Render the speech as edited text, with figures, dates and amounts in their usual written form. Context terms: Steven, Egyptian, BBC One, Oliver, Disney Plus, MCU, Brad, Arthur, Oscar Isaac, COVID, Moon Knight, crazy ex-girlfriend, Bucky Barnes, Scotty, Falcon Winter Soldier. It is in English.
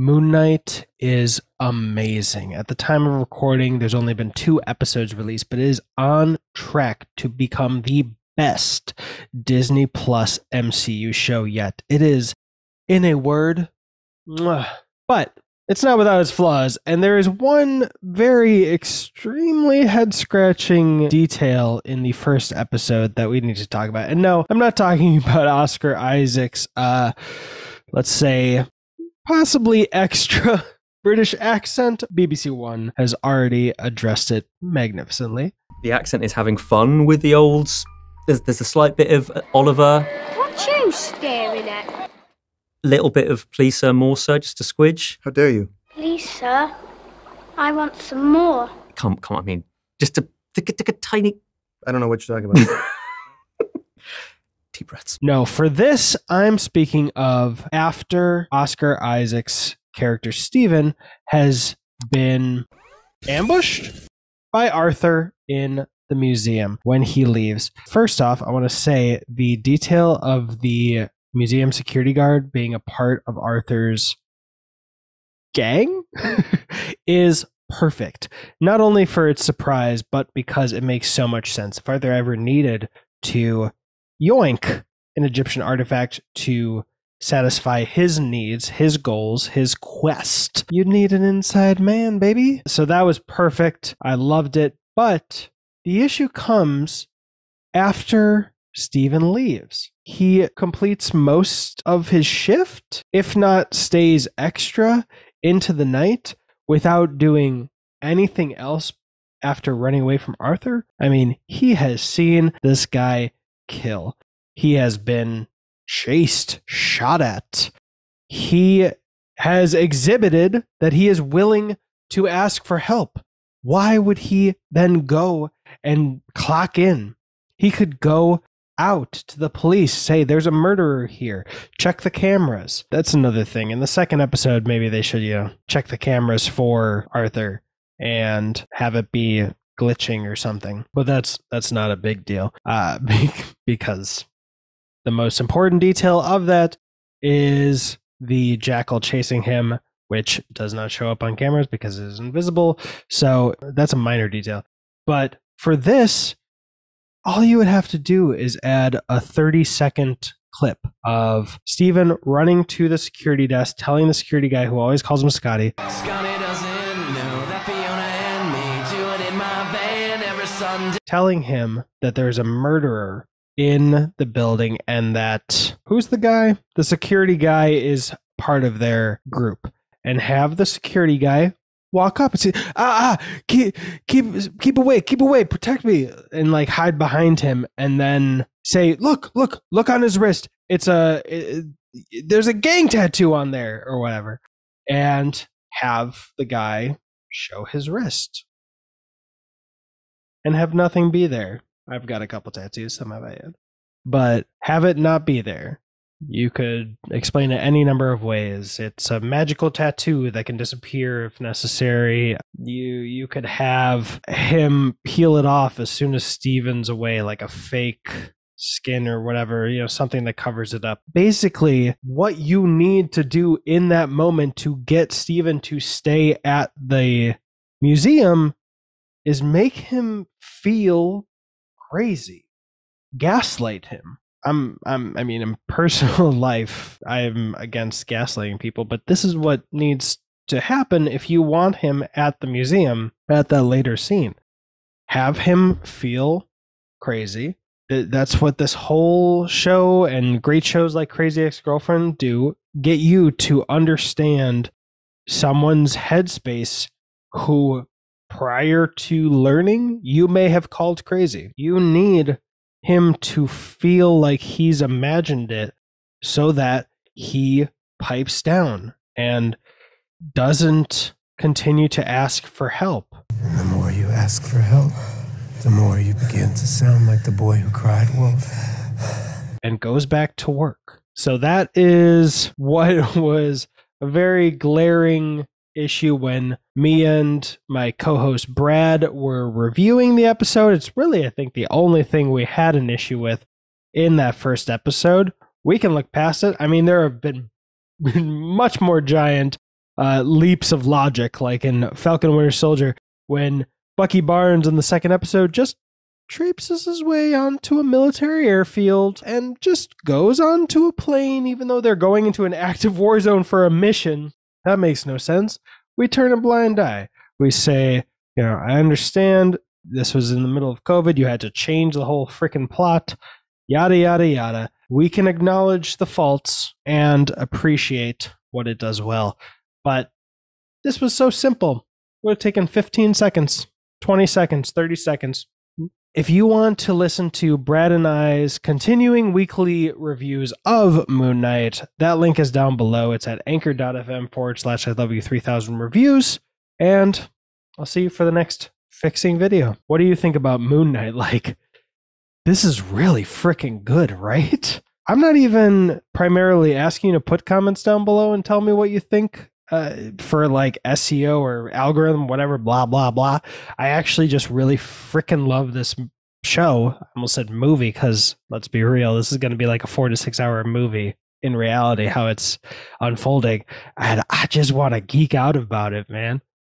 Moon Knight is amazing. At the time of recording, there's only been 2 episodes released, but it is on track to become the best Disney Plus MCU show yet. It is, in a word, but it's not without its flaws, and there is one very extremely head-scratching detail in the first episode that we need to talk about. And no, I'm not talking about Oscar Isaac's, let's say, possibly extra British accent. BBC One has already addressed it magnificently. The accent is having fun with the old... There's a slight bit of Oliver. What you staring at? Little bit of please sir, more sir, just a squidge. How dare you? Please sir, I want some more. Come on, I mean, just a tiny... I don't know what you're talking about. Deep breaths. No, for this, I'm speaking of after Oscar Isaac's character Steven has been ambushed by Arthur in the museum when he leaves. First off, I want to say the detail of the museum security guard being a part of Arthur's gang is perfect. Not only for its surprise, but because it makes so much sense. If Arthur ever needed to yoink an Egyptian artifact to satisfy his needs, his goals, his quest, you'd need an inside man, baby. So that was perfect. I loved it. But the issue comes after Steven leaves. He completes most of his shift, if not stays extra into the night, without doing anything else after running away from Arthur. I mean, he has seen this guy kill. He has been chased, shot at. He has exhibited that he is willing to ask for help. Why would he then go and clock in? He could go out to the police, say there's a murderer here, check the cameras. That's another thing. In the second episode, maybe they should, you know, check the cameras for Arthur and have it be glitching or something. But that's not a big deal, because the most important detail of that is the jackal chasing him, which does not show up on cameras because it is invisible. So that's a minor detail. But for this, all you would have to do is add a 30-second clip of Steven running to the security desk, telling the security guy, who always calls him Scotty, Scotty doesn't know that Fiona and me do it in my van every Sunday, telling him that there's a murderer in the building and that, who's the guy? The security guy is part of their group. And have the security guy walk up and say, keep away, protect me, and like hide behind him, and then say, look on his wrist, there's a gang tattoo on there or whatever, and have the guy show his wrist and have nothing be there. I've got a couple tattoos, some have I had, but have it not be there. You could explain it any number of ways. It's a magical tattoo that can disappear if necessary. You could have him peel it off as soon as Steven's away, like a fake skin or whatever, you know, something that covers it up. Basically, what you need to do in that moment to get Steven to stay at the museum is make him feel crazy. Gaslight him. I mean, in personal life, I'm against gaslighting people, but this is what needs to happen if you want him at the museum at that later scene. Have him feel crazy. That's what this whole show and great shows like Crazy Ex-Girlfriend do, get you to understand someone's headspace who, prior to learning, you may have called crazy. You need him to feel like he's imagined it so that he pipes down and doesn't continue to ask for help. And the more you ask for help, the more you begin to sound like the boy who cried wolf. And goes back to work. So that is what was a very glaring issue when me and my co-host Brad were reviewing the episode. It's really, I think, the only thing we had an issue with in that first episode. We can look past it. I mean, there have been much more giant leaps of logic, like in Falcon Winter Soldier, when Bucky Barnes in the second episode just traipses his way onto a military airfield and just goes onto a plane, even though they're going into an active war zone for a mission. That makes no sense. We turn a blind eye. We say, you know, I understand this was in the middle of COVID. You had to change the whole freaking plot, yada, yada, yada. We can acknowledge the faults and appreciate what it does well. But this was so simple. It would have taken 15 seconds, 20 seconds, 30 seconds. If you want to listen to Brad and I's continuing weekly reviews of Moon Knight, that link is down below. It's at anchor.fm/ILoveYou3000reviews. And I'll see you for the next fixing video. What do you think about Moon Knight? Like, this is really freaking good, right? I'm not even primarily asking you to put comments down below and tell me what you think for like SEO or algorithm, whatever, blah, blah, blah. I actually just really freaking love this show. I almost said movie because, let's be real, this is going to be like a 4 to 6 hour movie in reality, how it's unfolding. And I just want to geek out about it, man.